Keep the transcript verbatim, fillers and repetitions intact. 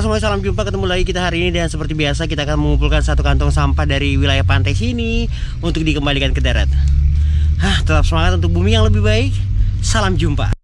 Halo semuanya, salam jumpa, ketemu lagi kita hari ini. Dan seperti biasa kita akan mengumpulkan satu kantong sampah dari wilayah pantai sini untuk dikembalikan ke darat. Hah, tetap semangat untuk bumi yang lebih baik. Salam jumpa.